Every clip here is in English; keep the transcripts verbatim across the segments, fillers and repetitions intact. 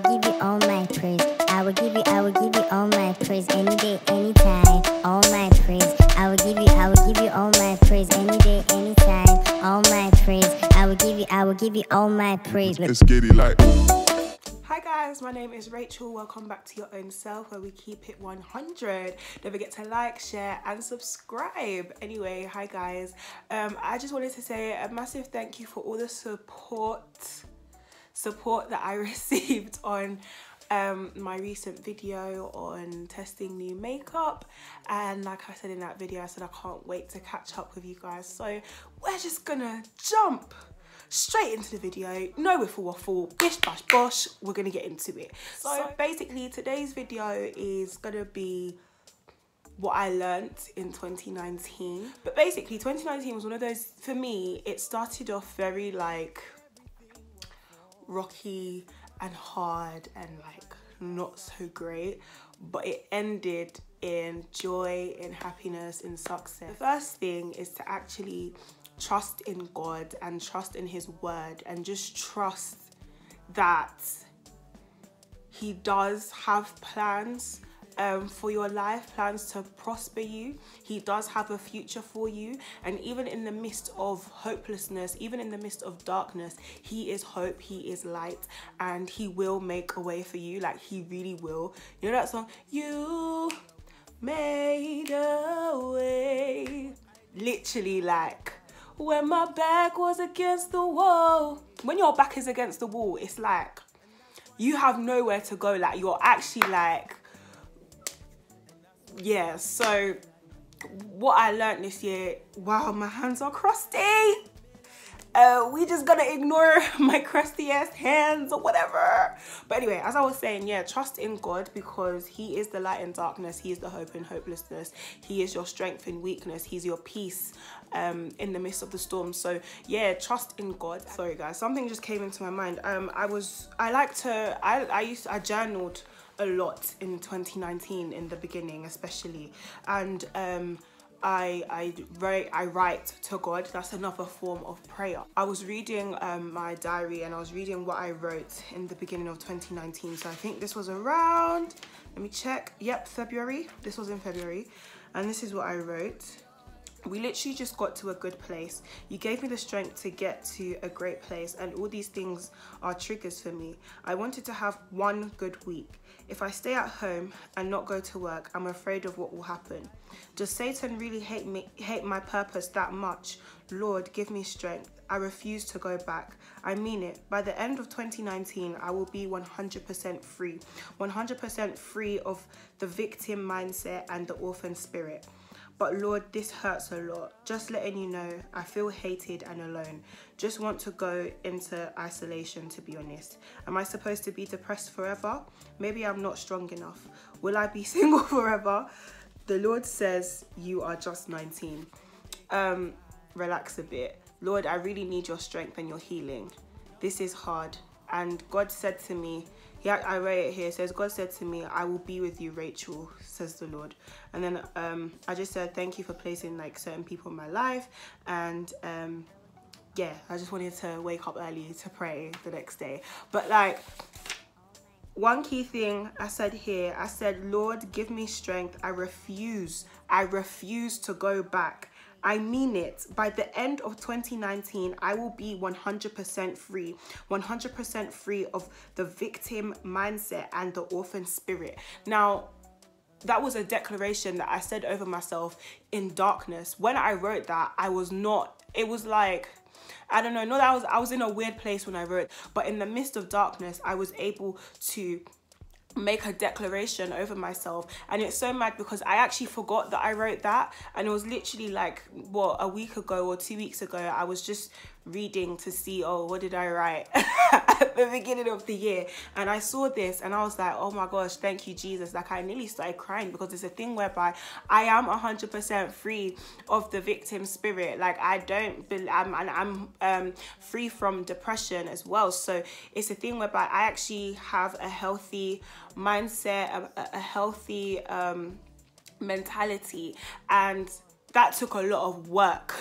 will give you all my praise. I will give you, I will give you all my praise. Any day, anytime, all my praise. I will give you, I will give you all my praise. Any day, anytime, all my praise. I will give you, I will give you all my praise. Let's get it like. Hi guys, my name is Rachel. Welcome back to Your Own Self, where we keep it one hundred. Don't forget to like, share and subscribe. Anyway, hi guys, um I just wanted to say a massive thank you for all the support support that I received on um my recent video on testing new makeup. And like I said in that video, I said I can't wait to catch up with you guys, so we're just gonna jump straight into the video. No wiffle waffle, bish bash bosh, we're gonna get into it. So, so basically today's video is gonna be what I learned in twenty nineteen. But basically twenty nineteen was one of those, for me, it started off very like rocky and hard and like not so great, but it ended in joy, in happiness, in success. The first thing is to actually trust in God and trust in his word, and just trust that he does have plans um, for your life, plans to prosper you. He does have a future for you, and even in the midst of hopelessness, even in the midst of darkness, he is hope, he is light, and he will make a way for you. Like, he really will. You know that song, "You Made a Way"? Literally, like, when my back was against the wall. When your back is against the wall, it's like you have nowhere to go. Like, you're actually like, yeah. So what I learned this year, wow, my hands are crusty. Uh, we just gotta ignore my crusty ass hands or whatever. But anyway, as I was saying, yeah, trust in God, because he is the light in darkness. He is the hope in hopelessness. He is your strength in weakness. He's your peace um, in the midst of the storm. So yeah, trust in God. Sorry guys, something just came into my mind. Um, I was, I like to, I, I used to, I journaled a lot in twenty nineteen in the beginning especially. And um, I, I, write, I write to God. That's another form of prayer. I was reading um, my diary, and I was reading what I wrote in the beginning of twenty nineteen. So I think this was around, let me check. Yep, February. This was in February. And this is what I wrote. We literally just got to a good place. You gave me the strength to get to a great place, and all these things are triggers for me. I wanted to have one good week. If I stay at home and not go to work, I'm afraid of what will happen. Does Satan really hate me, hate my purpose that much? Lord, give me strength. I refuse to go back. I mean it. By the end of twenty nineteen, I will be one hundred percent free. one hundred percent free of the victim mindset and the orphan spirit. But Lord, this hurts a lot. Just letting you know, I feel hated and alone. Just want to go into isolation, to be honest. Am I supposed to be depressed forever? Maybe I'm not strong enough. Will I be single forever? The Lord says, you are just nineteen. Um, relax a bit. Lord, I really need your strength and your healing. This is hard. And God said to me, yeah, I read it here. It says, God said to me, I will be with you, Rachel, says the Lord. And then um, I just said, thank you for placing like certain people in my life. And um, yeah, I just wanted to wake up early to pray the next day. But like, one key thing I said here, I said, Lord, give me strength. I refuse. I refuse to go back. I mean it. By the end of twenty nineteen, I will be one hundred percent free. one hundred percent free of the victim mindset and the orphan spirit. Now, that was a declaration that I said over myself in darkness. When I wrote that, I was not, it was like, I don't know, no, that was, I was in a weird place when I wrote, but in the midst of darkness, I was able to make a declaration over myself. And it's so mad because I actually forgot that I wrote that, and it was literally like, what, a week ago or two weeks ago, I was just reading to see, oh, what did I write at the beginning of the year, and I saw this and I was like, oh my gosh, thank you Jesus. Like, I nearly started crying because it's a thing whereby I am one hundred percent free of the victim spirit. Like, I don't be, I'm, I'm um, free from depression as well. So it's a thing whereby I actually have a healthy mindset, a, a healthy um, mentality, and that took a lot of work.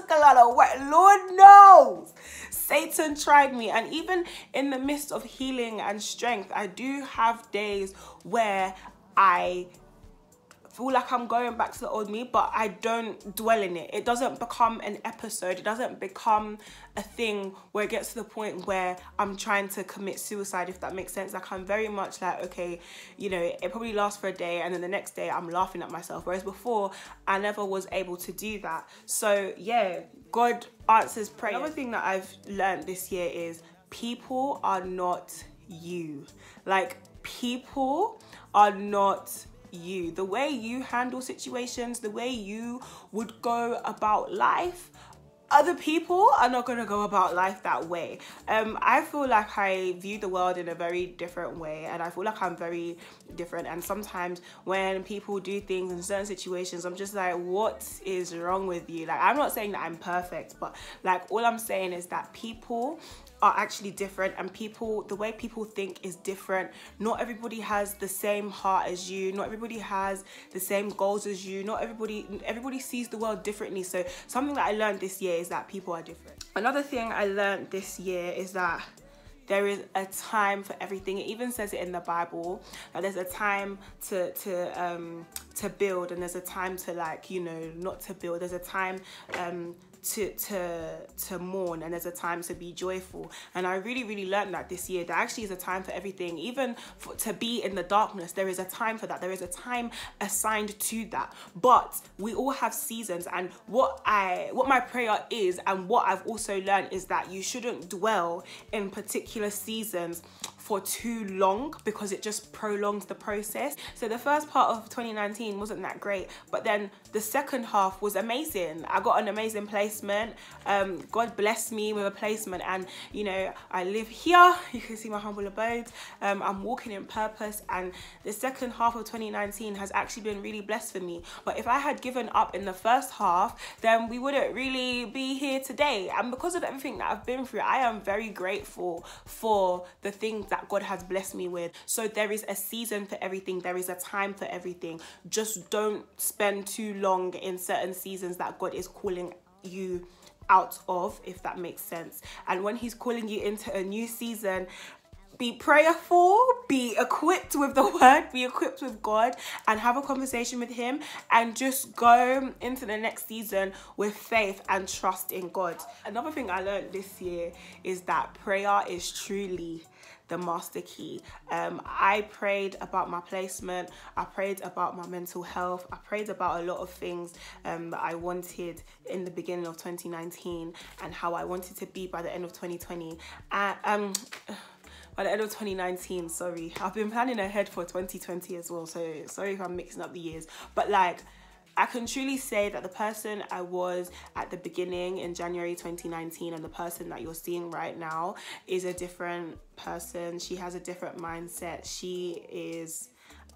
took a lot of work. Lord knows Satan tried me. And even in the midst of healing and strength, I do have days where I feel like I'm going back to the old me, but I don't dwell in it. It doesn't become an episode. It doesn't become a thing where it gets to the point where I'm trying to commit suicide, if that makes sense. Like, I'm very much like, okay, you know, it probably lasts for a day and then the next day I'm laughing at myself. Whereas before, I never was able to do that. So yeah, God answers prayer. Another thing that I've learned this year is people are not you. Like, people are not you. The way you handle situations, the way you would go about life, other people are not going to go about life that way. Um, I feel like I view the world in a very different way, and I feel like I'm very different. And sometimes when people do things in certain situations, I'm just like, what is wrong with you? Like, I'm not saying that I'm perfect, but like, all I'm saying is that people are actually different, and people, the way people think is different. Not everybody has the same heart as you. Not everybody has the same goals as you. Not everybody, everybody sees the world differently. So something that I learned this year is that people are different. Another thing I learned this year is that there is a time for everything. It even says it in the Bible that there's a time to to um, to build, and there's a time to, like, you know, not to build. There's a time um, to to to mourn, and there's a time to be joyful. And I really really learned that this year. There actually is a time for everything. Even for, to be in the darkness, there is a time for that. There is a time assigned to that. But we all have seasons, and what I what my prayer is, and what I've also learned, is that you shouldn't dwell in particular seasons for too long, because it just prolongs the process. So the first part of twenty nineteen wasn't that great, but then the second half was amazing. I got an amazing placement. Um, God blessed me with a placement, and you know, I live here. You can see my humble abode. Um, I'm walking in purpose, and the second half of twenty nineteen has actually been really blessed for me. But if I had given up in the first half, then we wouldn't really be here today. And because of everything that I've been through, I am very grateful for the things that God has blessed me with. So there is a season for everything. There is a time for everything. Just don't spend too long in certain seasons that God is calling you out of, if that makes sense. And when he's calling you into a new season, be prayerful, be equipped with the word, be equipped with God, and have a conversation with him, and just go into the next season with faith and trust in God. Another thing I learned this year is that prayer is truly the master key. Um, I prayed about my placement. I prayed about my mental health. I prayed about a lot of things um, that I wanted in the beginning of twenty nineteen, and how I wanted to be by the end of twenty twenty. Uh, um, by the end of twenty nineteen, sorry. I've been planning ahead for twenty twenty as well, so sorry if I'm mixing up the years. But like, I can truly say that the person I was at the beginning in January twenty nineteen and the person that you're seeing right now is a different person. She has a different mindset. She is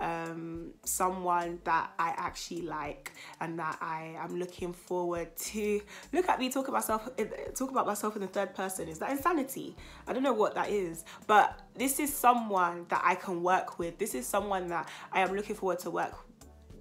um, someone that I actually like, and that I am looking forward to. Look at me talk about myself, talk about myself in the third person. Is that insanity? I don't know what that is, but this is someone that I can work with. This is someone that I am looking forward to work with.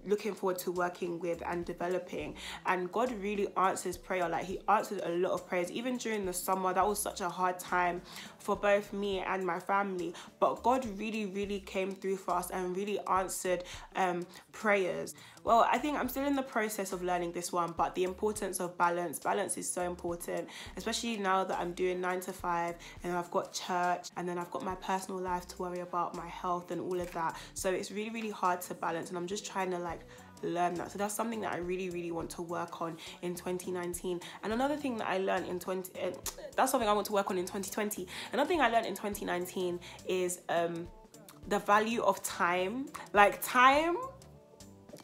Looking forward to working with and developing. And God really answers prayer. Like, he answered a lot of prayers. Even during the summer, that was such a hard time for both me and my family, but God really really came through for us and really answered um prayers. Well, I think I'm still in the process of learning this one, but the importance of balance. Balance is so important, especially now that I'm doing nine to five and I've got church, and then I've got my personal life to worry about, my health and all of that. So it's really really hard to balance, and I'm just trying to like learn that. So that's something that I really really want to work on in twenty nineteen. And another thing that I learned in twenty uh, that's something I want to work on in twenty twenty. Another thing I learned in twenty nineteen is um the value of time. Like, time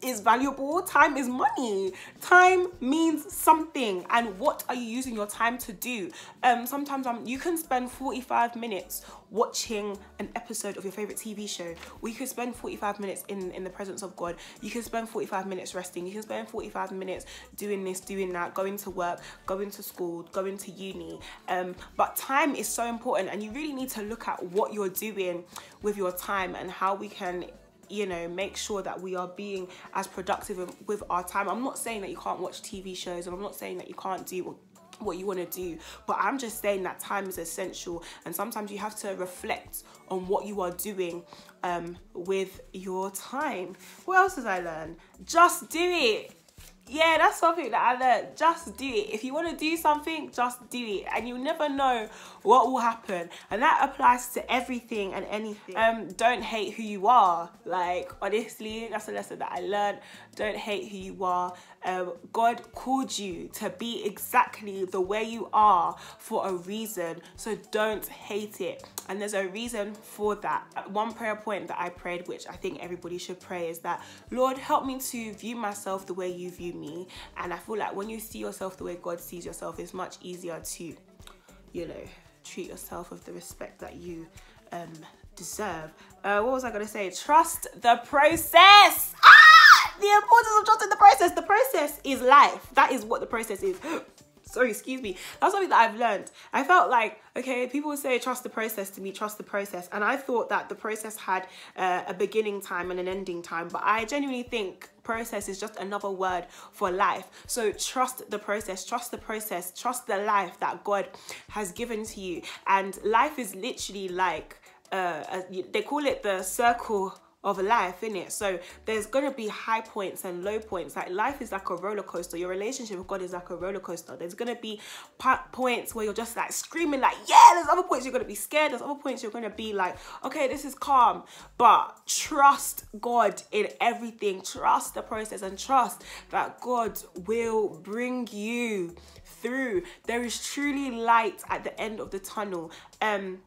is valuable. Time is money. Time means something, and what are you using your time to do? Um sometimes um, you can spend forty-five minutes watching an episode of your favorite T V show, or you could spend forty-five minutes in in the presence of God. You can spend forty-five minutes resting. You can spend forty-five minutes doing this, doing that, going to work, going to school, going to uni. Um but time is so important, and you really need to look at what you're doing with your time, and how we can you know, make sure that we are being as productive with our time. I'm not saying that you can't watch T V shows, and I'm not saying that you can't do what you want to do, but I'm just saying that time is essential, and sometimes you have to reflect on what you are doing um with your time. What else did I learn? Just do it. Yeah, that's something that I learned. Just do it. If you want to do something, just do it, and you never know what will happen. And that applies to everything and anything. Um, don't hate who you are. Like, honestly, that's a lesson that I learned. Don't hate who you are. Um, God called you to be exactly the way you are for a reason, so don't hate it. And there's a reason for that. One prayer point that I prayed, which I think everybody should pray, is that, Lord, help me to view myself the way you view me. And I feel like when you see yourself the way God sees yourself, it's much easier to, you know, treat yourself with the respect that you um, deserve. Uh, what was I gonna say? Trust the process. Ah! The importance of trusting the process. The process is life. That is what the process is. Sorry, excuse me. That's something that I've learned. I felt like, okay, people would say trust the process to me, trust the process. And I thought that the process had uh, a beginning time and an ending time. But I genuinely think process is just another word for life. So trust the process, trust the process, trust the life that God has given to you. And life is literally like, uh, a, they call it the circle of life, innit? So there's gonna be high points and low points. Like, life is like a roller coaster. Your relationship with God is like a roller coaster. There's gonna be points where you're just like screaming, like, yeah. There's other points you're gonna be scared. There's other points you're gonna be like, okay, this is calm. But trust God in everything. Trust the process, and trust that God will bring you through. There is truly light at the end of the tunnel. Um,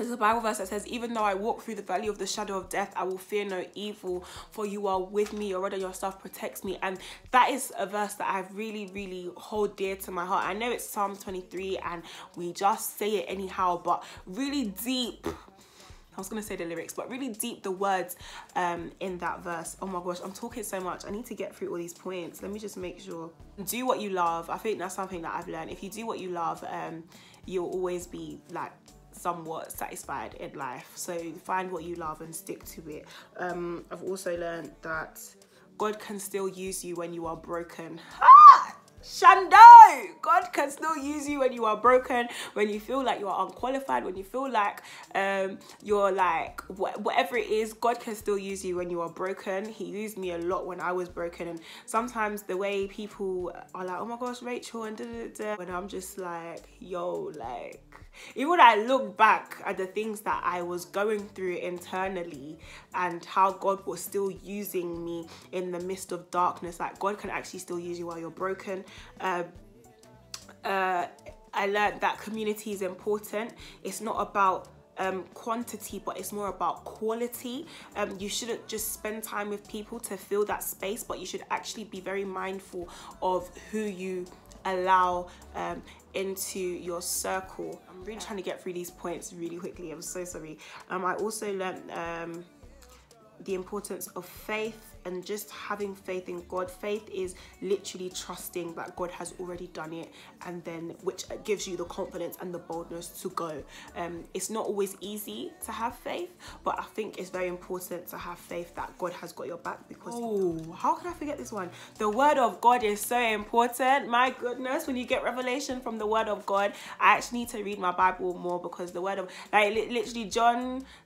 There's a Bible verse that says, even though I walk through the valley of the shadow of death, I will fear no evil, for you are with me, your rod and your staff protects me. And that is a verse that I really, really hold dear to my heart. I know it's Psalm twenty-three and we just say it anyhow, but really deep, I was going to say the lyrics, but really deep the words um, in that verse. Oh my gosh, I'm talking so much. I need to get through all these points. Let me just make sure. Do what you love. I think that's something that I've learned. If you do what you love, um, you'll always be like, somewhat satisfied in life. So find what you love and stick to it. um I've also learned that God can still use you when you are broken. Ah! Shando! God can still use you when you are broken, when you feel like you are unqualified, when you feel like um you're like wh whatever it is. God can still use you when you are broken. He used me a lot when I was broken, and sometimes the way people are like, oh my gosh, Rachel, and da da da, when I'm just like, yo, like, even when I look back at the things that I was going through internally and how God was still using me in the midst of darkness, like, God can actually still use you while you're broken. Uh, uh, I learned that community is important. It's not about Um, quantity, but it's more about quality. Um, you shouldn't just spend time with people to fill that space, but you should actually be very mindful of who you allow um, into your circle. I'm really trying to get through these points really quickly. I'm so sorry. Um, I also learned um, the importance of faith and just having faith in God. Faith is literally trusting that God has already done it, and then which gives you the confidence and the boldness to go. Um, it's not always easy to have faith, but I think it's very important to have faith that God has got your back, because oh, how could I forget this one? The word of God is so important. My goodness, when you get revelation from the word of God, I actually need to read my Bible more, because the word of, like, literally John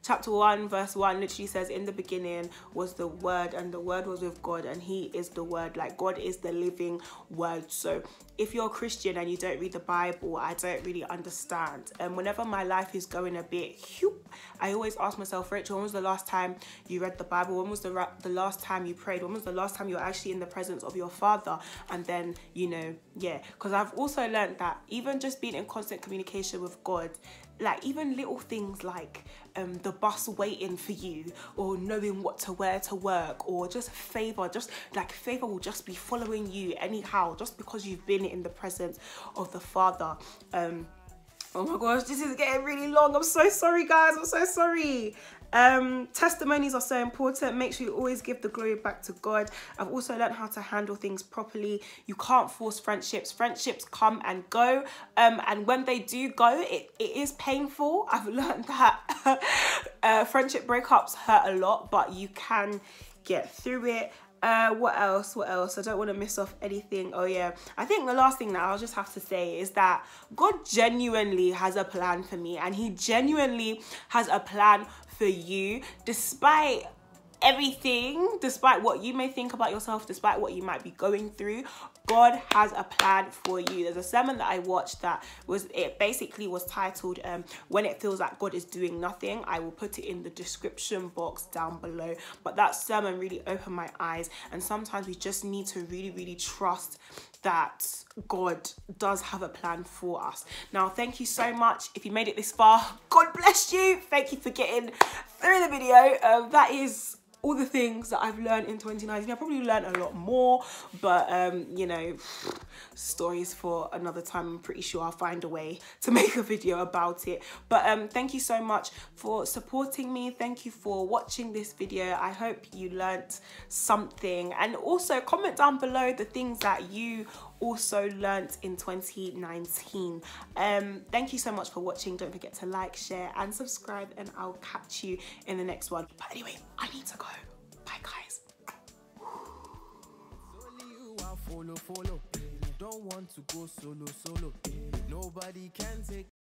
chapter one verse one literally says, in the beginning was the word, and the word was with God, and he is the word. Like, God is the living word. So if you're a Christian and you don't read the Bible, I don't really understand. And um, whenever my life is going a bit whoop, I always ask myself, Rachel, when was the last time you read the Bible? When was the, the last time you prayed? When was the last time you were actually in the presence of your Father? And then, you know, yeah, because I've also learned that even just being in constant communication with God, like, even little things like um, the bus waiting for you, or knowing what to wear to work, or just favor, just like favor will just be following you anyhow, just because you've been in the presence of the Father. Um, oh my gosh, this is getting really long. I'm so sorry, guys. I'm so sorry. Um, testimonies are so important. Make sure you always give the glory back to God. I've also learned how to handle things properly. You can't force friendships. Friendships come and go, um, and when they do go, it, it is painful. I've learned that. Uh, friendship breakups hurt a lot, but you can get through it. Uh, what else? What else? I don't want to miss off anything. Oh yeah, I think the last thing that I'll just have to say is that God genuinely has a plan for me, and He genuinely has a plan for you, despite everything, despite what you may think about yourself, despite what you might be going through. God has a plan for you. There's a sermon that I watched that was, it basically was titled um, When It Feels Like God Is Doing Nothing. I will put it in the description box down below. But that sermon really opened my eyes, and sometimes we just need to really, really trust that God does have a plan for us. Now, thank you so much. If you made it this far, God bless you. Thank you for getting through the video. Um, that is all the things that I've learned in twenty nineteen. I probably learned a lot more, but um, you know, stories for another time. I'm pretty sure I'll find a way to make a video about it. But um, thank you so much for supporting me. Thank you for watching this video. I hope you learnt something, and also comment down below the things that you also learnt in twenty nineteen. Um, thank you so much for watching. Don't forget to like, share, and subscribe, and I'll catch you in the next one. But anyway, I need to go. Bye, guys. Follow, follow. Don't want to go solo, solo. Nobody can take